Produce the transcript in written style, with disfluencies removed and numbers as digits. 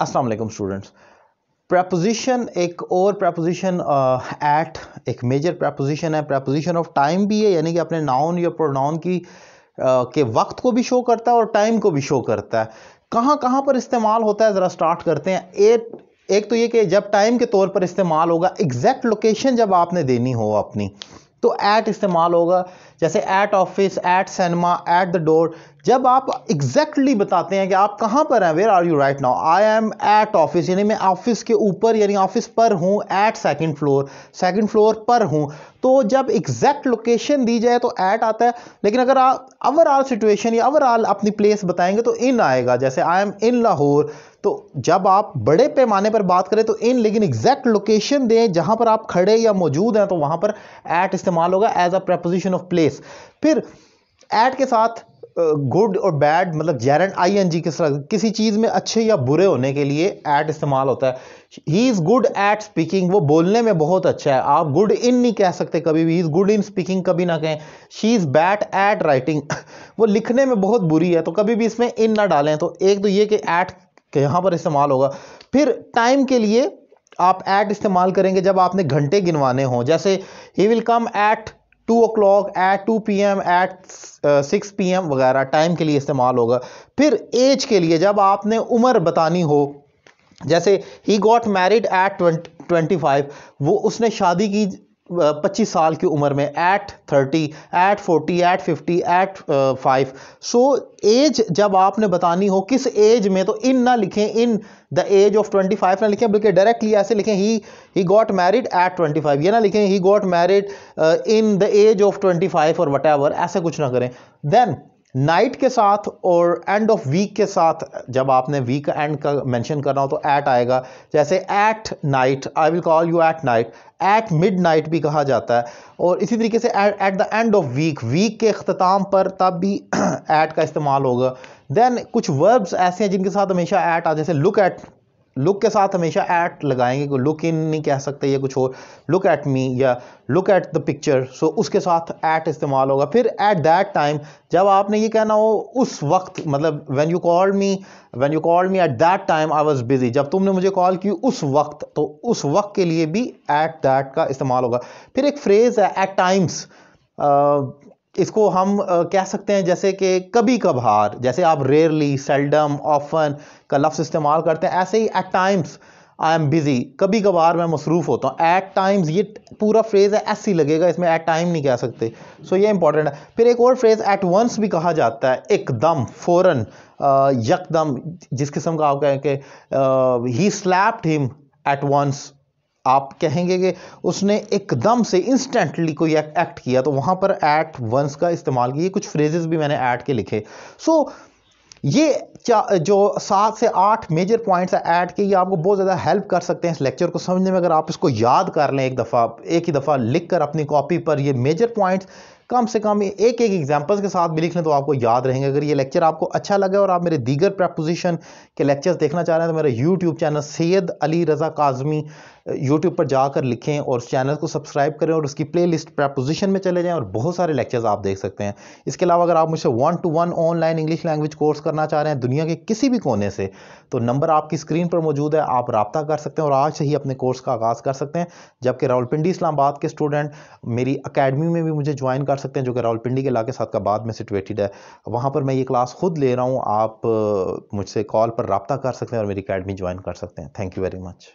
अस्सलाम वालेकुम students. Preposition एक और प्रपोजिशन एट एक मेजर प्रपोजिशन है, प्रपोजिशन ऑफ टाइम भी है, यानी कि अपने नाउन या प्रोनाउन की के वक्त को भी शो करता है और टाइम को भी शो करता है। कहाँ कहाँ पर इस्तेमाल होता है ज़रा स्टार्ट करते हैं। एक तो ये कि जब टाइम के तौर पर इस्तेमाल होगा, एग्जैक्ट लोकेशन जब आपने देनी हो अपनी, तो ऐट इस्तेमाल होगा, जैसे at office, at cinema, at the door. जब आप एग्जैक्टली बताते हैं कि आप कहाँ पर हैं, where are you right now, I am at office, यानी मैं ऑफिस के ऊपर यानी ऑफिस पर हूँ, ऐट सेकंड फ्लोर पर हूँ। तो जब एग्जैक्ट लोकेशन दी जाए तो ऐट आता है, लेकिन अगर आप ओवरऑल सिचुएशन या ओवरऑल अपनी प्लेस बताएंगे तो इन आएगा, जैसे आई एम इन लाहौर। तो जब आप बड़े पैमाने पर बात करें तो इन, लेकिन एग्जैक्ट लोकेशन दें जहाँ पर आप खड़े या मौजूद हैं, तो वहाँ पर ऐट इस्तेमाल होगा as a preposition of place. फिर ऐट के साथ गुड और बैड, मतलब जेरेंड आईएनजी के साथ किसी चीज़ में अच्छे या बुरे होने के लिए ऐट इस्तेमाल होता है। He is good at speaking, वो बोलने में बहुत अच्छा है, आप गुड इन नहीं कह सकते कभी भी, he is good in speaking कभी ना कहें। She is bad at writing, वो लिखने में बहुत बुरी है, तो कभी भी इसमें इन ना डालें। तो एक तो ये कि ऐट के यहाँ पर इस्तेमाल होगा। फिर टाइम के लिए आप ऐट इस्तेमाल करेंगे जब आपने घंटे गिनवाने हों, जैसे he will come at 2 o'clock, at 2 PM, at 6 PM वगैरह टाइम के लिए इस्तेमाल होगा। फिर एज के लिए जब आपने उम्र बतानी हो, जैसे ही गॉट मैरिड एट 25, वो उसने शादी की 25 साल की उम्र में, at 30, at 40, at 50, at 5। So age जब आपने बतानी हो किस एज में, तो इन ना लिखें, इन द एज ऑफ 25 ना लिखें, बल्कि डायरेक्टली ऐसे लिखें, ही गॉट मैरिड एट 25, ये ना लिखें he got married in the age of 25 और वट एवर, ऐसा कुछ ना करें। देन नाइट के साथ और एंड ऑफ वीक के साथ जब आपने वीक एंड का मेंशन करना हो तो ऐट आएगा, जैसे at night, I will call you at night, at midnight भी कहा जाता है। और इसी तरीके से at the end of week, week के अख्ताम पर तब भी ऐट का इस्तेमाल होगा। देन कुछ वर्ब्स ऐसे हैं जिनके साथ हमेशा ऐट आ, जैसे लुक ऐट, लुक के साथ हमेशा ऐट लगाएंगे, कोई लुक इन नहीं कह सकते या कुछ और, लुक ऐट मी या look at the picture, so उसके साथ ऐट इस्तेमाल होगा। फिर ऐट दैट टाइम जब आपने ये कहना हो उस वक्त, मतलब when you called me at that time I was busy, जब तुमने मुझे कॉल की उस वक्त, तो उस वक्त के लिए भी ऐट दैट का इस्तेमाल होगा। फिर एक फ्रेज़ है ऐट टाइम्स, इसको हम कह सकते हैं जैसे कि कभी कभार, जैसे आप रेयरली, सेल्डम, ऑफन का लफ्ज़ इस्तेमाल करते हैं, ऐसे ही at times I am busy, कभी कभार मैं मसरूफ़ होता हूँ। एट टाइम्स ये पूरा फ्रेज़ है, ऐसी लगेगा, इसमें एट टाइम नहीं कह सकते, सो ये इंपॉर्टेंट है। फिर एक और फ्रेज़ एट वंस भी कहा जाता है, एकदम, फ़ौरन, यकदम, जिस किस्म का आप कहें कि he slapped him at once, आप कहेंगे कि उसने एकदम से इंस्टेंटली कोई एक्ट किया, तो वहाँ पर ऐट वंस का इस्तेमाल किया। कुछ फ्रेजेस भी मैंने ऐट के लिखे। सो ये जो 7 से 8 मेजर पॉइंट्स हैं ऐट के, ये आपको बहुत ज़्यादा हेल्प कर सकते हैं इस लेक्चर को समझने में। अगर आप इसको याद कर लें एक ही दफ़ा लिख कर अपनी कॉपी पर, ये मेजर पॉइंट्स कम से कम एक एग्जाम्पल्स के साथ भी लिख लें तो आपको याद रहेंगे। अगर ये लेक्चर आपको अच्छा लगे और आप मेरे दीगर प्रपोजिशन के लेक्चर्स देखना चाह रहे हैं तो मेरा YouTube channel Syed Ali Raza Kazmi YouTube पर जाकर लिखें और उस चैनल को सब्सक्राइब करें और उसकी प्लेलिस्ट प्रपोजिशन में चले जाएं और बहुत सारे लेक्चर्स आप देख सकते हैं। इसके अलावा अगर आप मुझसे 1-to-1 online English language course करना चाह रहे हैं दुनिया के किसी भी कोने से, तो नंबर आपकी स्क्रीन पर मौजूद है, आप रब्ता कर सकते हैं और आज से ही अपने कोर्स का आगाज़ कर सकते हैं। जबकि रावलपिंडी इस्लामाबाद के स्टूडेंट मेरी अकेडमी में भी मुझे ज्वाइन कर सकते हैं, जो कि रावलपिंडी के इलाके सादकाबाद में सिचुएटेड है, वहाँ पर मैं ये क्लास खुद ले रहा हूँ। आप मुझसे कॉल पर रब्ता कर सकते हैं और मेरी अकेडमी ज्वाइन कर सकते हैं। Thank you very much.